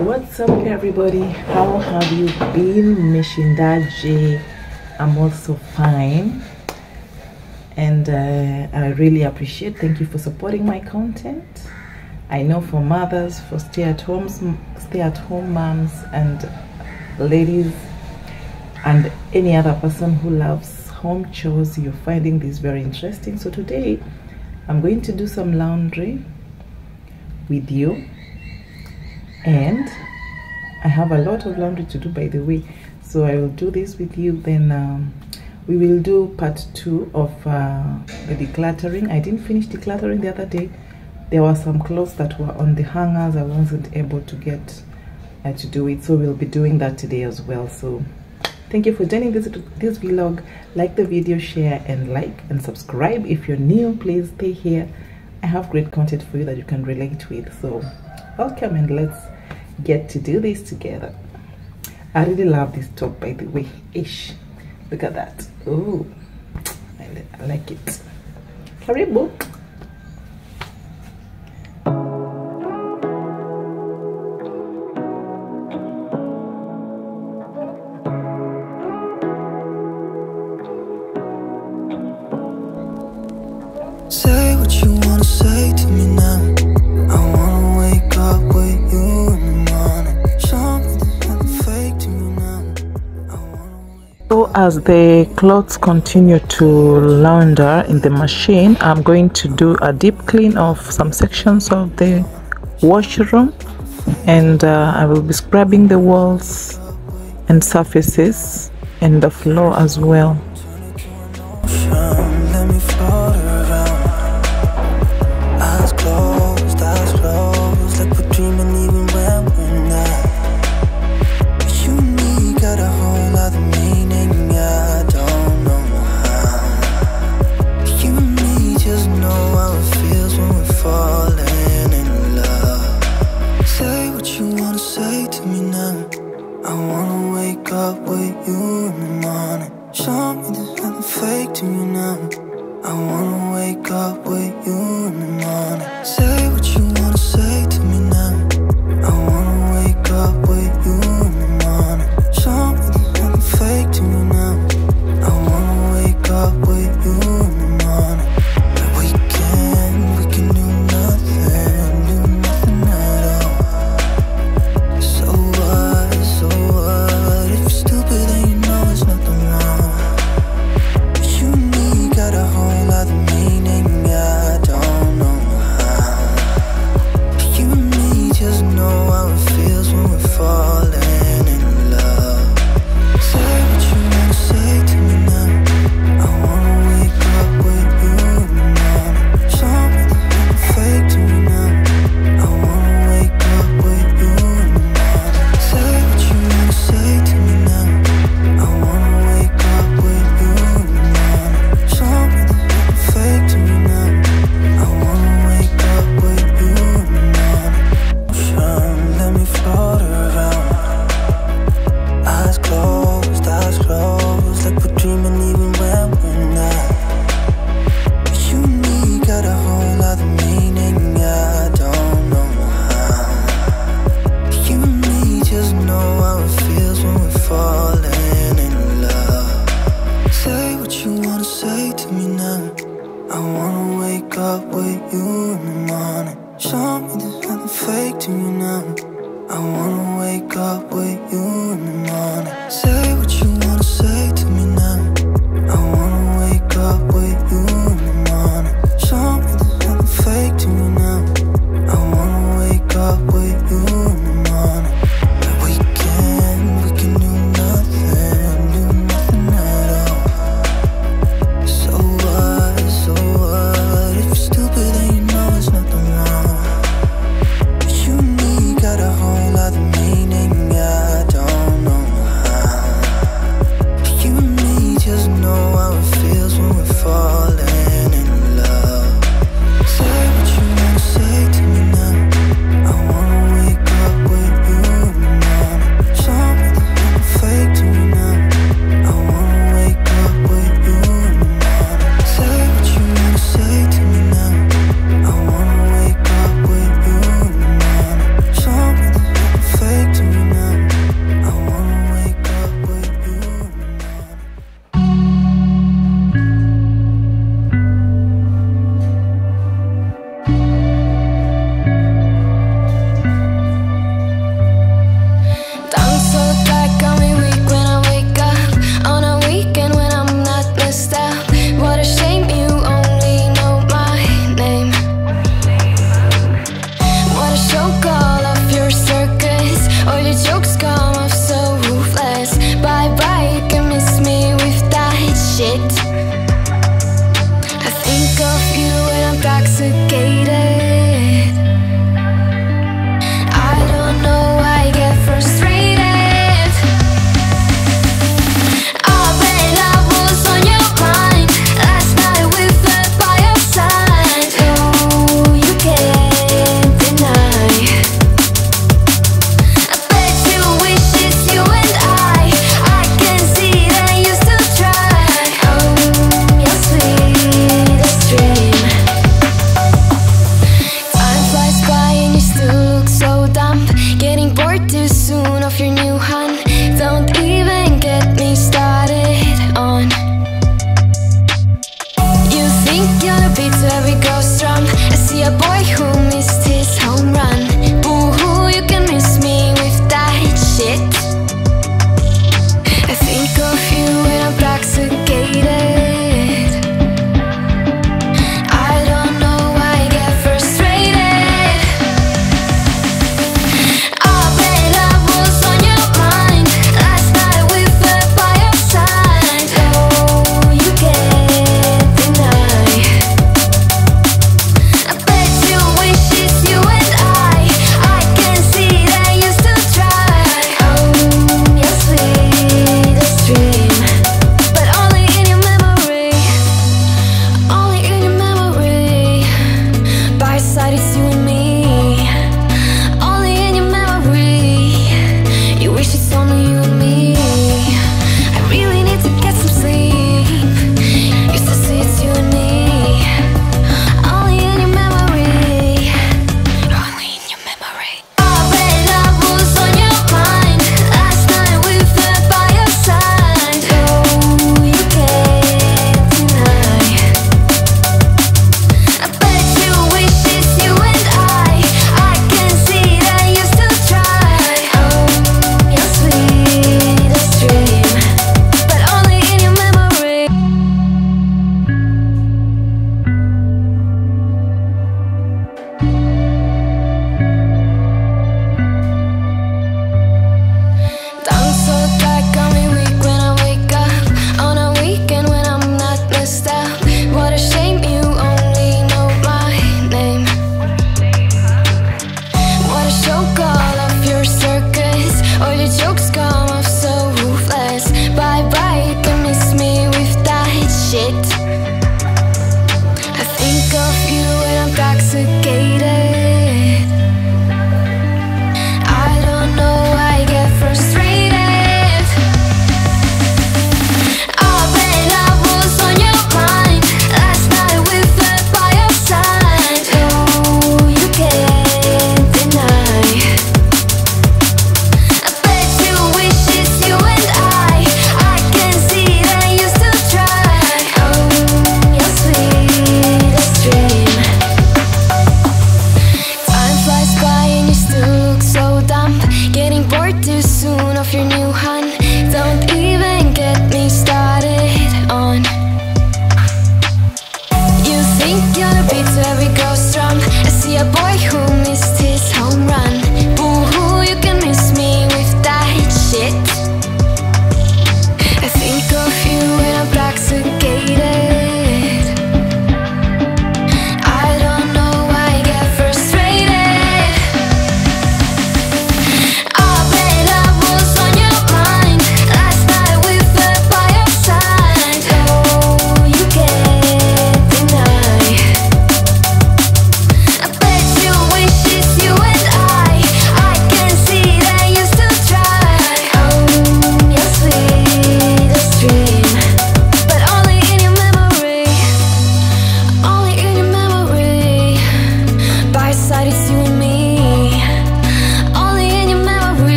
What's up, everybody? How have you been? Mishindaje. I'm also fine, and I really appreciate. Thank you for supporting my content. I know for mothers, for stay-at-home moms, and ladies, and any other person who loves home chores, you're finding this very interesting. So today, I'm going to do some laundry with you, and I have a lot of laundry to do, by the way. So I will do this with you, then we will do part two of the decluttering. I didn't finish decluttering the other day. There were some clothes that were on the hangers. I wasn't able to get to do it, so we'll be doing that today as well. So thank you for joining this vlog. Like the video, share, and subscribe. If you're new, please stay here. I have great content for you that you can relate with. So welcome, and let's get to do this together. I really love this top, by the way. Ish, look at that. Oh, I like it. Karibu. Say what you wanna say to me now. I wanna wake up with you in the morning. So as the clothes continue to launder in the machine, I'm going to do a deep clean of some sections of the washroom, and I will be scrubbing the walls and surfaces and the floor as well. Got a whole lot of meaning, I don't know how.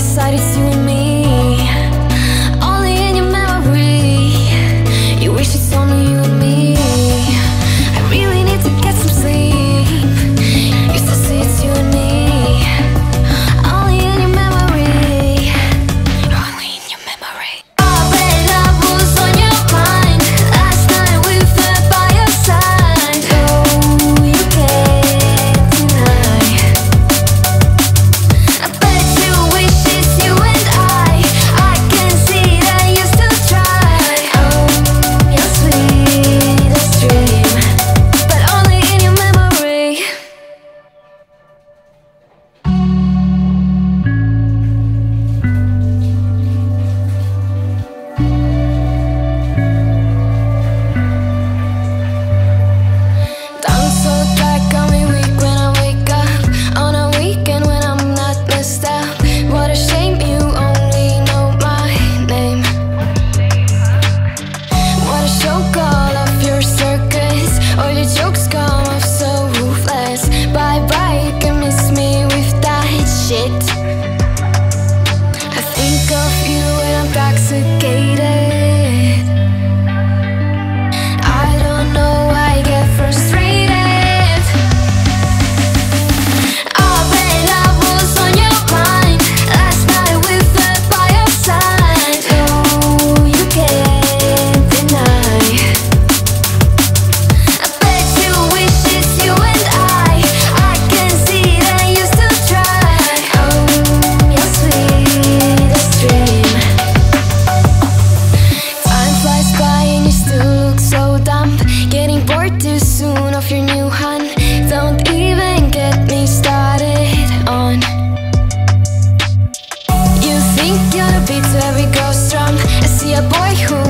bright side, it's you and me. Only in your memory, you wish it's only you and me. I really need to get some sleep. You still see it's you and me. Only in your memory, only in your memory. Oh, when I was on your mind last night, we fell by your side. Oh, you can't deny. I bet you wish it's you and I can see that you still try. Oh, your sweetest dream, but only in your memory. I'm so tired, got me weak when I wake up on a weekend when I'm not messed up. What a shame you only know my name. What a shock, all of your circus, all your jokes come off so ruthless. Bye bye, you can miss me with that shit. I think of you when I'm intoxicated. I don't know why I get frustrated. Oh, when I was on your mind last night, we fell by your side. Oh, you can't deny. I bet you wish it's you and I can see that you still try. Oh, your sweetest dream. Time flies by and you still look so dumb. Getting bored too soon of your new hun. Don't even get me started on. You think you're the beat to every girl's drum. I see a boy who